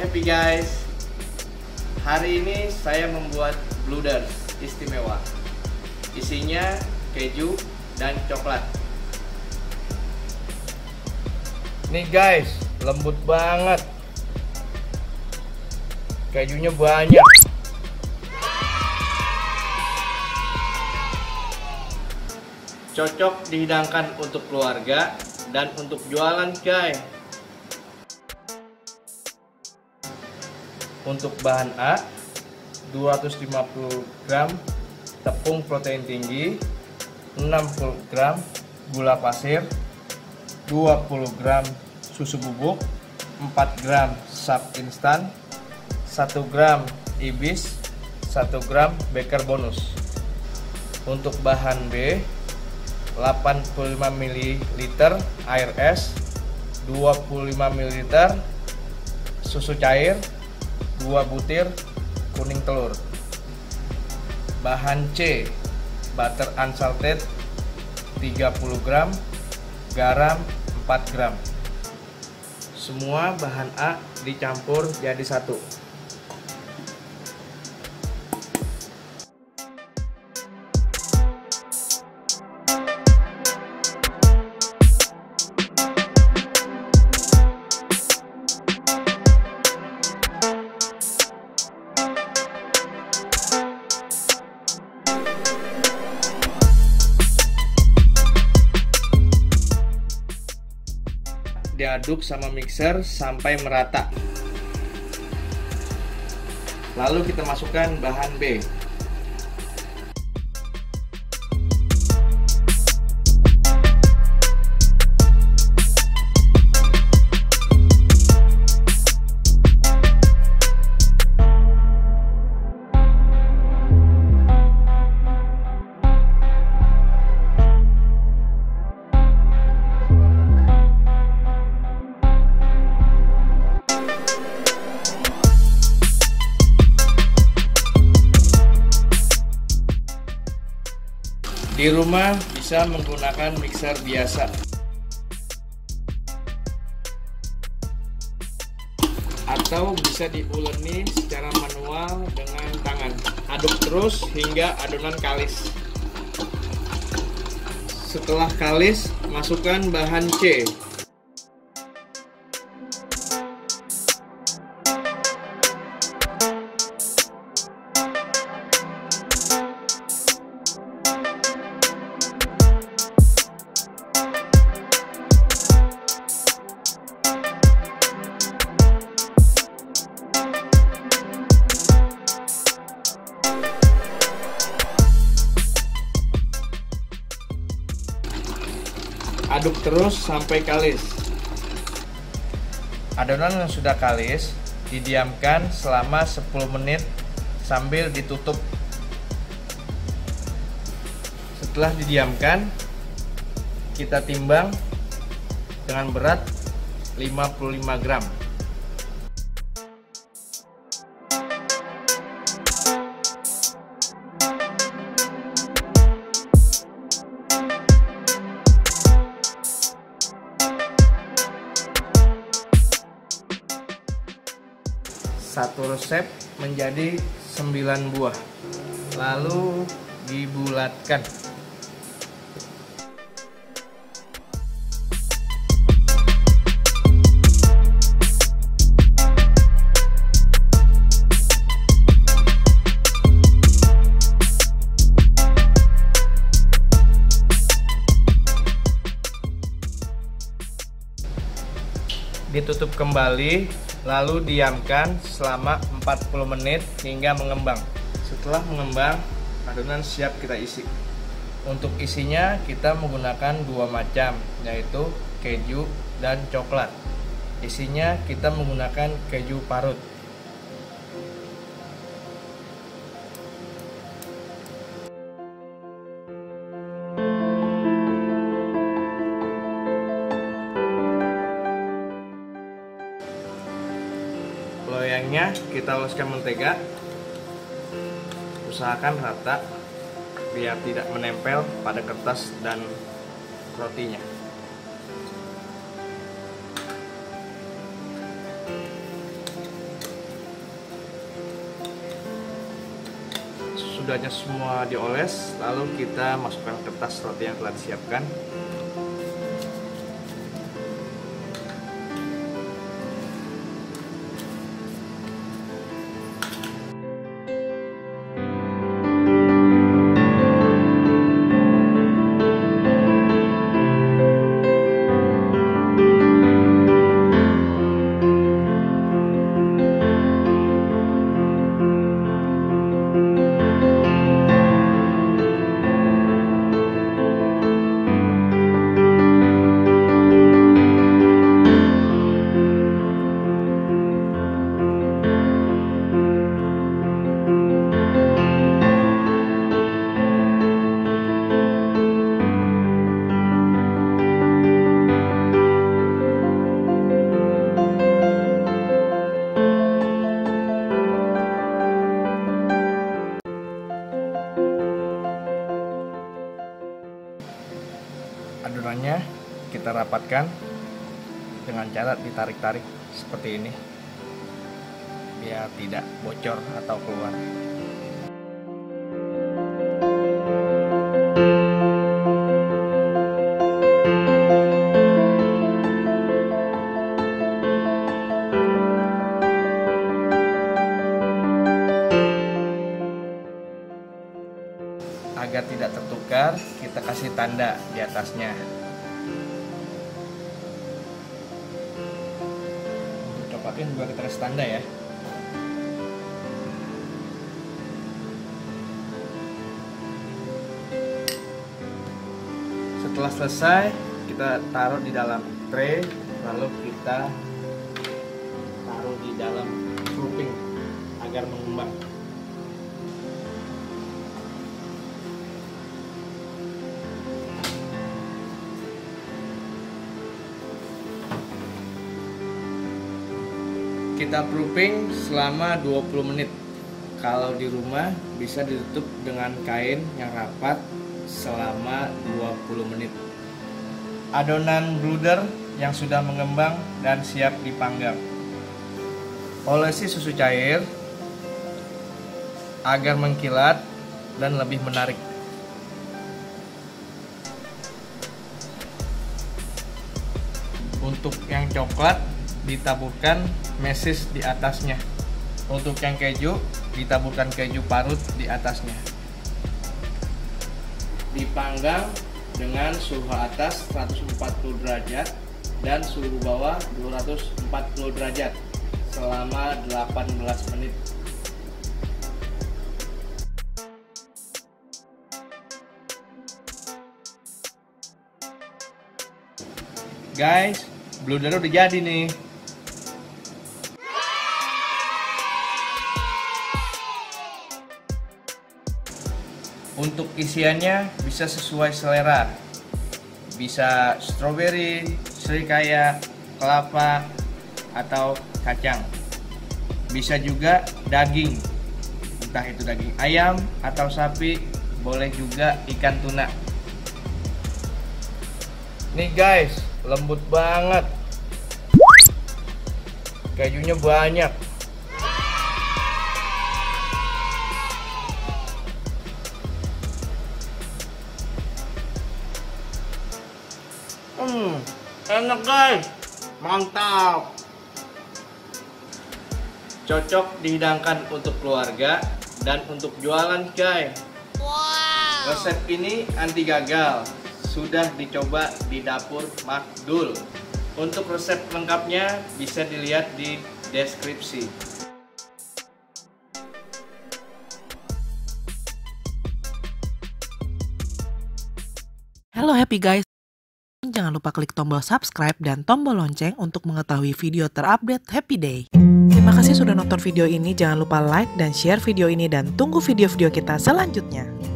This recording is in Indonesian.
happy guys. Hari ini saya membuat bluder istimewa. Isinya keju dan coklat. Nih guys, lembut banget. Kejunya banyak. Cocok dihidangkan untuk keluarga dan untuk jualan guys. Untuk bahan A, 250 gram tepung protein tinggi, 60 gram gula pasir, 20 gram susu bubuk, 4 gram Saf Instant, 1 gram Ibis, 1 gram Baker Bonus. Untuk bahan B, 85 ml air es, 25 ml susu cair, 2 butir kuning telur. Bahan C, butter unsalted 30 gram, garam 4 gram. Semua bahan A dicampur jadi satu. Diaduk sama mixer sampai merata. Lalu kita masukkan bahan B. Di rumah bisa menggunakan mixer biasa atau bisa diuleni secara manual dengan tangan. Aduk terus hingga adonan kalis. Setelah kalis, masukkan bahan C. Aduk terus sampai kalis. Adonan yang sudah kalis didiamkan selama 10 menit sambil ditutup. Setelah didiamkan, kita timbang dengan berat 55 gram. Satu resep menjadi 9 buah, lalu dibulatkan. Ditutup kembali, lalu diamkan selama 40 menit hingga mengembang. Setelah mengembang, adonan siap kita isi. Untuk isinya kita menggunakan dua macam, yaitu keju dan coklat. Isinya kita menggunakan keju parut. Loyangnya kita oleskan mentega, usahakan rata biar tidak menempel pada kertas dan rotinya. gulanya semua dioles, lalu kita masukkan kertas roti yang telah disiapkan. Adonannya kita rapatkan dengan cara ditarik-tarik seperti ini biar tidak bocor atau keluar. Agar tidak tertukar, kita kasih tanda di atasnya untuk coklatnya juga kita kasih tanda ya. Setelah selesai kita taruh di dalam tray, lalu kita taruh di dalam sloping agar mengembang. Kita proofing selama 20 menit. Kalau di rumah bisa ditutup dengan kain yang rapat selama 20 menit. Adonan bluder yang sudah mengembang dan siap dipanggang. Olesi susu cair agar mengkilat dan lebih menarik. Untuk yang coklat ditaburkan meses di atasnya. Untuk yang keju ditaburkan keju parut di atasnya. Dipanggang dengan suhu atas 140 derajat dan suhu bawah 240 derajat selama 18 menit. Guys, bluder udah jadi nih. Untuk isiannya bisa sesuai selera. Bisa stroberi, serikaya, kelapa, atau kacang. Bisa juga daging. Entah itu daging ayam atau sapi, boleh juga ikan tuna. Nih guys, lembut banget. Kejunya banyak. Enak guys, mantap. Cocok dihidangkan untuk keluarga dan untuk jualan guys. Wow. Resep ini anti gagal, sudah dicoba di dapur Makdul. Untuk resep lengkapnya bisa dilihat di deskripsi. Hello happy guys. Jangan lupa klik tombol subscribe dan tombol lonceng untuk mengetahui video terupdate Happy Day. Terima kasih sudah nonton video ini, jangan lupa like dan share video ini dan tunggu video-video kita selanjutnya.